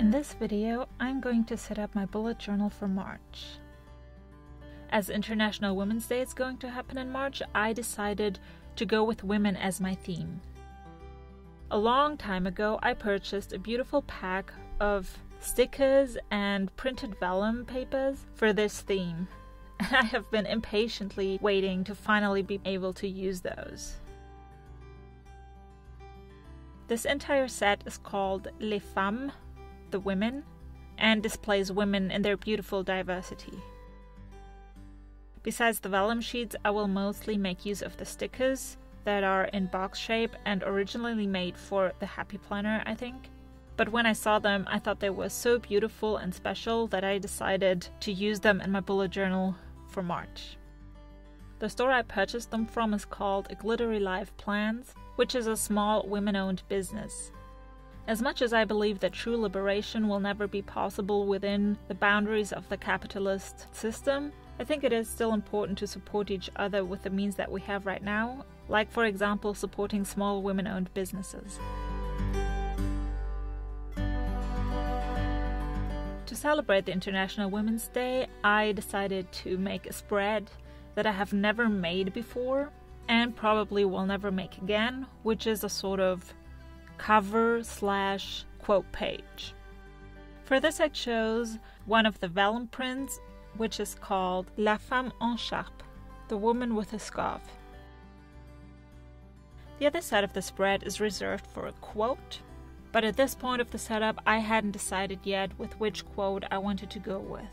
In this video, I'm going to set up my bullet journal for March. As International Women's Day is going to happen in March, I decided to go with women as my theme. A long time ago, I purchased a beautiful pack of stickers and printed vellum papers for this theme, and I have been impatiently waiting to finally be able to use those. This entire set is called Les Femmes, the women, and displays women in their beautiful diversity. Besides the vellum sheets, I will mostly make use of the stickers that are in box shape and originally made for the Happy Planner, I think. But when I saw them, I thought they were so beautiful and special that I decided to use them in my bullet journal for March. The store I purchased them from is called A Glittery Life Plans, which is a small women-owned business. As much as I believe that true liberation will never be possible within the boundaries of the capitalist system, I think it is still important to support each other with the means that we have right now, like for example supporting small women-owned businesses. To celebrate the International Women's Day, I decided to make a spread that I have never made before and probably will never make again, which is a sort of cover/quote page. For this I chose one of the vellum prints, which is called La Femme en Charpe, the woman with a scarf. The other side of the spread is reserved for a quote, but at this point of the setup I hadn't decided yet with which quote I wanted to go with.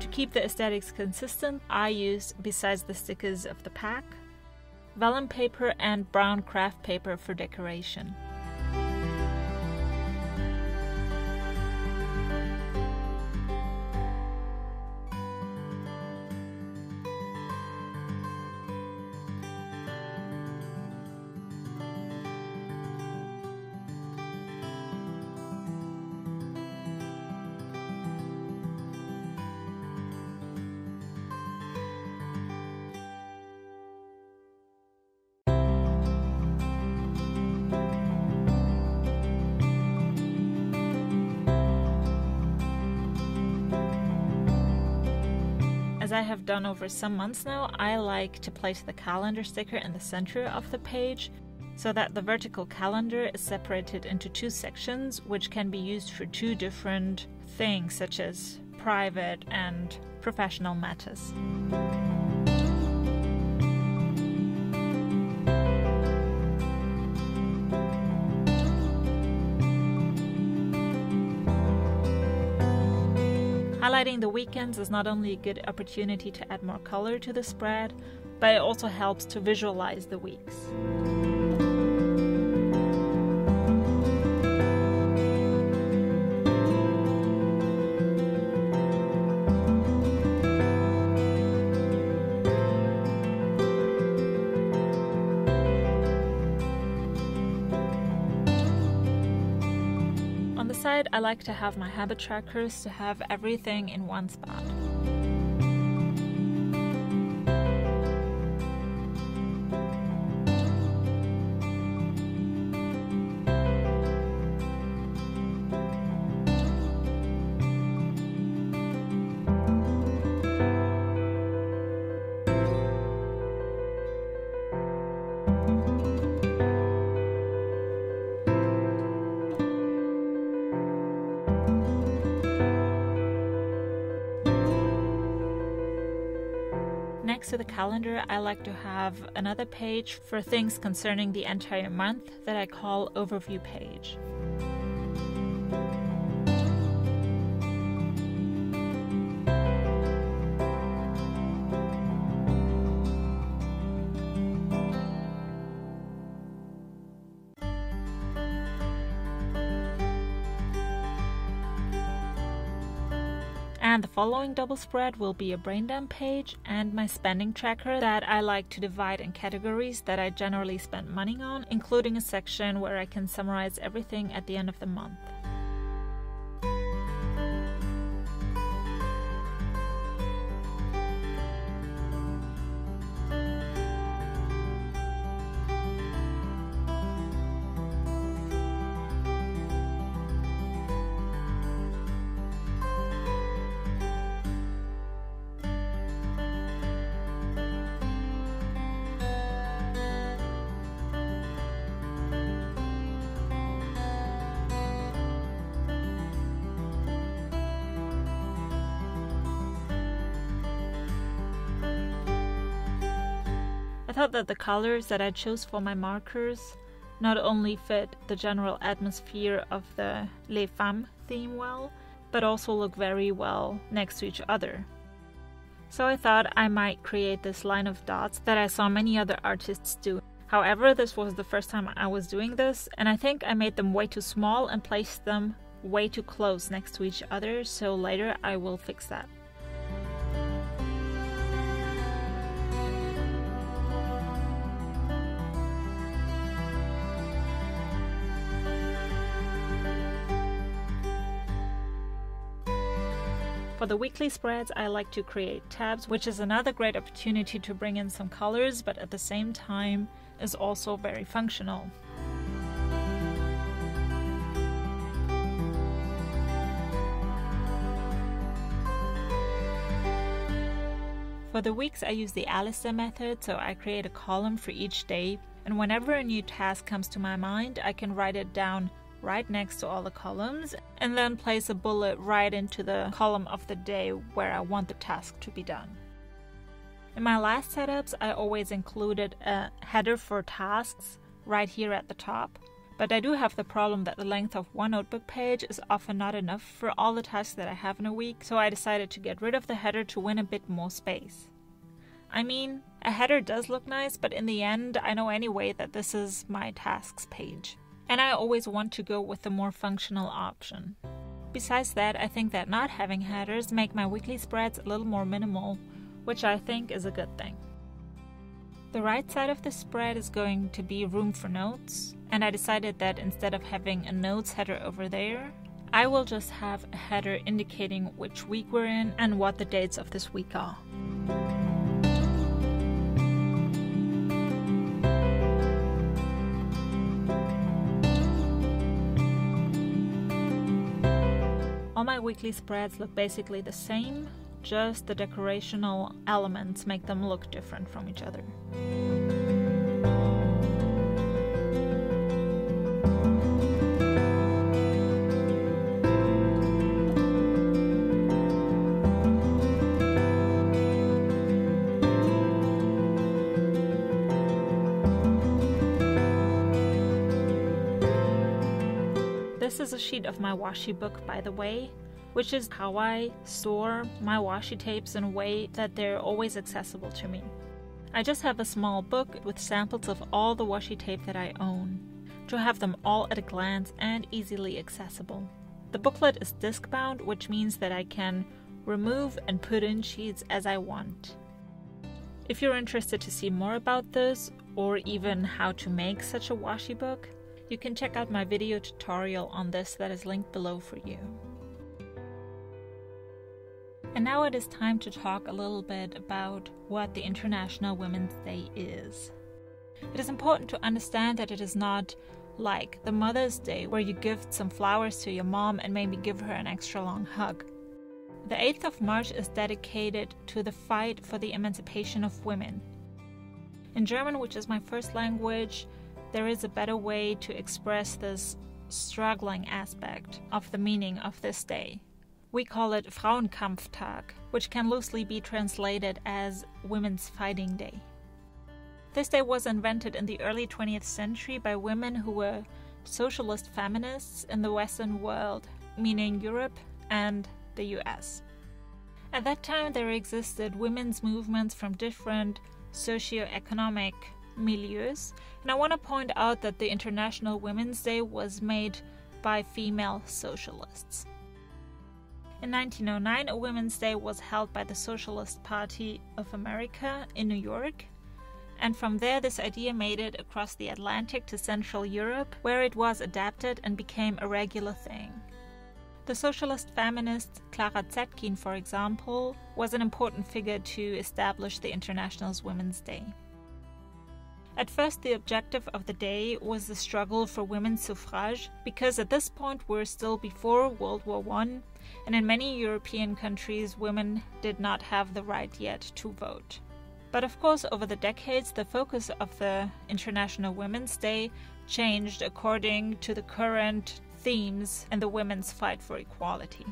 To keep the aesthetics consistent, I used, besides the stickers of the pack, vellum paper and brown craft paper for decoration. As I have done over some months now, I like to place the calendar sticker in the center of the page so that the vertical calendar is separated into two sections, which can be used for two different things, such as private and professional matters. Highlighting the weekends is not only a good opportunity to add more color to the spread, but it also helps to visualize the weeks. I like to have my habit trackers to have everything in one spot. Next to the calendar, I like to have another page for things concerning the entire month that I call Overview page. And the following double spread will be a brain dump page and my spending tracker that I like to divide in categories that I generally spend money on, including a section where I can summarize everything at the end of the month. I thought that the colors that I chose for my markers not only fit the general atmosphere of the Les Femmes theme well, but also look very well next to each other. So I thought I might create this line of dots that I saw many other artists do. However, this was the first time I was doing this, and I think I made them way too small and placed them way too close next to each other, so later I will fix that. For the weekly spreads, I like to create tabs, which is another great opportunity to bring in some colors, but at the same time is also very functional. For the weeks, I use the Alistair method, so I create a column for each day, and whenever a new task comes to my mind, I can write it down right next to all the columns and then place a bullet right into the column of the day where I want the task to be done. In my last setups, I always included a header for tasks right here at the top, but I do have the problem that the length of one notebook page is often not enough for all the tasks that I have in a week, so I decided to get rid of the header to win a bit more space. I mean, a header does look nice, but in the end, I know anyway that this is my tasks page. And I always want to go with the more functional option. Besides that, I think that not having headers make my weekly spreads a little more minimal, which I think is a good thing. The right side of the spread is going to be room for notes, and I decided that instead of having a notes header over there, I will just have a header indicating which week we're in and what the dates of this week are. All my weekly spreads look basically the same, just the decorational elements make them look different from each other. This is a sheet of my washi book, by the way, which is how I store my washi tapes in a way that they're always accessible to me. I just have a small book with samples of all the washi tape that I own, to have them all at a glance and easily accessible. The booklet is disc bound, which means that I can remove and put in sheets as I want. If you're interested to see more about this, or even how to make such a washi book, you can check out my video tutorial on this that is linked below for you. And now it is time to talk a little bit about what the International Women's Day is. It is important to understand that it is not like the Mother's Day, where you gift some flowers to your mom and maybe give her an extra long hug. The 8th of March is dedicated to the fight for the emancipation of women. In German, which is my first language, there is a better way to express this struggling aspect of the meaning of this day. We call it Frauenkampftag, which can loosely be translated as Women's Fighting Day. This day was invented in the early 20th century by women who were socialist feminists in the Western world, meaning Europe and the US. At that time, there existed women's movements from different socio-economic milieux, and I want to point out that the International Women's Day was made by female socialists. In 1909, a Women's Day was held by the Socialist Party of America in New York, and from there this idea made it across the Atlantic to Central Europe, where it was adapted and became a regular thing. The socialist feminist Clara Zetkin, for example, was an important figure to establish the International Women's Day. At first, the objective of the day was the struggle for women's suffrage, because at this point we're still before World War I, and in many European countries women did not have the right yet to vote. But of course, over the decades, the focus of the International Women's Day changed according to the current themes and the women's fight for equality.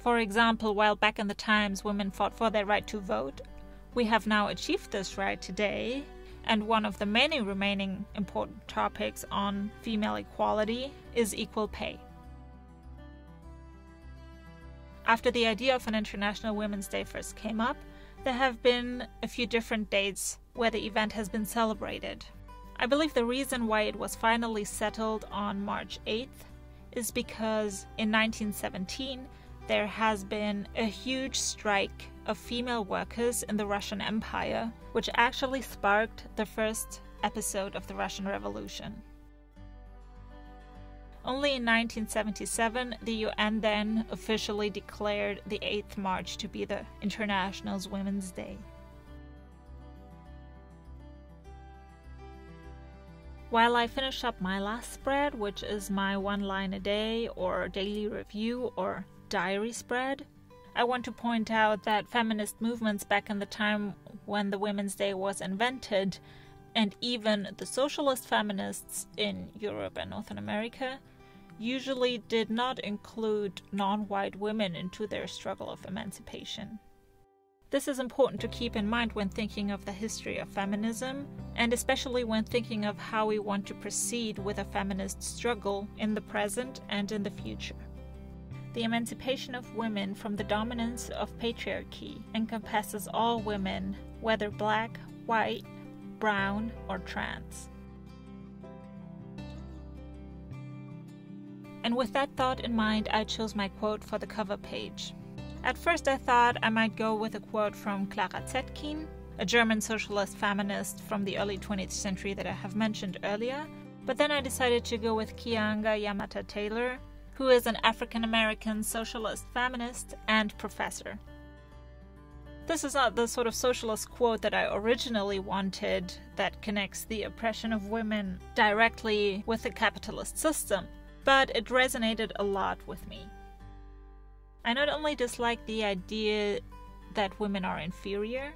For example, while back in the times women fought for their right to vote, we have now achieved this right today, And one of the many remaining important topics on female equality is equal pay. After the idea of an International Women's Day first came up, there have been a few different dates where the event has been celebrated. I believe the reason why it was finally settled on March 8th is because in 1917 there has been a huge strike of female workers in the Russian Empire, which actually sparked the first episode of the Russian Revolution. Only in 1977, the UN then officially declared the 8th March to be the International Women's Day. While I finish up my last spread, which is my one line a day or daily review or diary spread, I want to point out that feminist movements back in the time when the Women's Day was invented, and even the socialist feminists in Europe and North America, usually did not include non-white women into their struggle of emancipation. This is important to keep in mind when thinking of the history of feminism, and especially when thinking of how we want to proceed with a feminist struggle in the present and in the future. The emancipation of women from the dominance of patriarchy encompasses all women, whether black, white, brown, or trans. And with that thought in mind, I chose my quote for the cover page. At first I thought I might go with a quote from Clara Zetkin, a German socialist feminist from the early 20th century that I have mentioned earlier, but then I decided to go with Keeanga-Yamahtta Taylor, who is an African-American socialist feminist and professor. This is not the sort of socialist quote that I originally wanted that connects the oppression of women directly with the capitalist system, but it resonated a lot with me. I not only dislike the idea that women are inferior,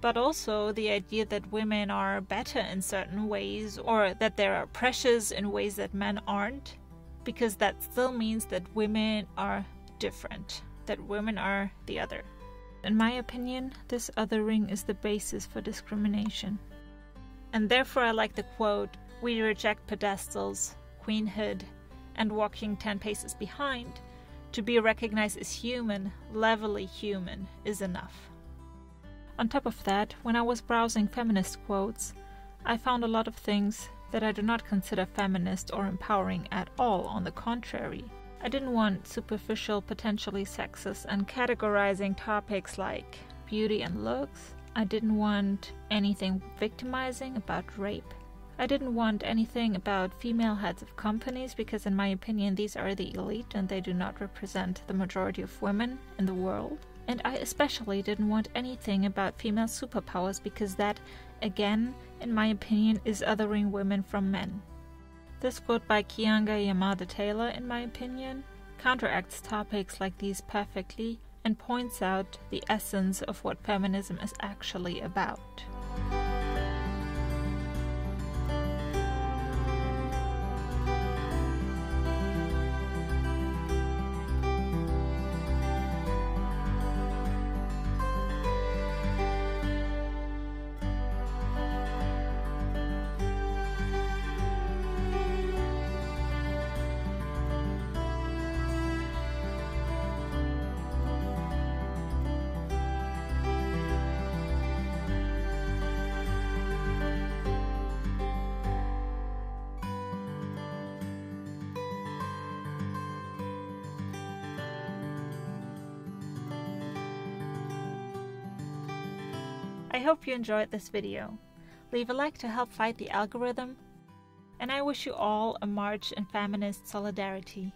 but also the idea that women are better in certain ways or that there are pressures in ways that men aren't, because that still means that women are different, that women are the other. In my opinion, this othering is the basis for discrimination. And therefore I like the quote, "We reject pedestals, queenhood, and walking 10 paces behind. To be recognized as human, levelly human, is enough." On top of that, when I was browsing feminist quotes, I found a lot of things that I do not consider feminist or empowering at all. On the contrary, I didn't want superficial, potentially sexist and categorizing topics like beauty and looks. I didn't want anything victimizing about rape. I didn't want anything about female heads of companies, because in my opinion these are the elite and they do not represent the majority of women in the world. And I especially didn't want anything about female superpowers, because that, again, in my opinion, is othering women from men. This quote by Keeanga-Yamahtta Taylor, in my opinion, counteracts topics like these perfectly and points out the essence of what feminism is actually about. I hope you enjoyed this video. Leave a like to help fight the algorithm, and I wish you all a march in feminist solidarity.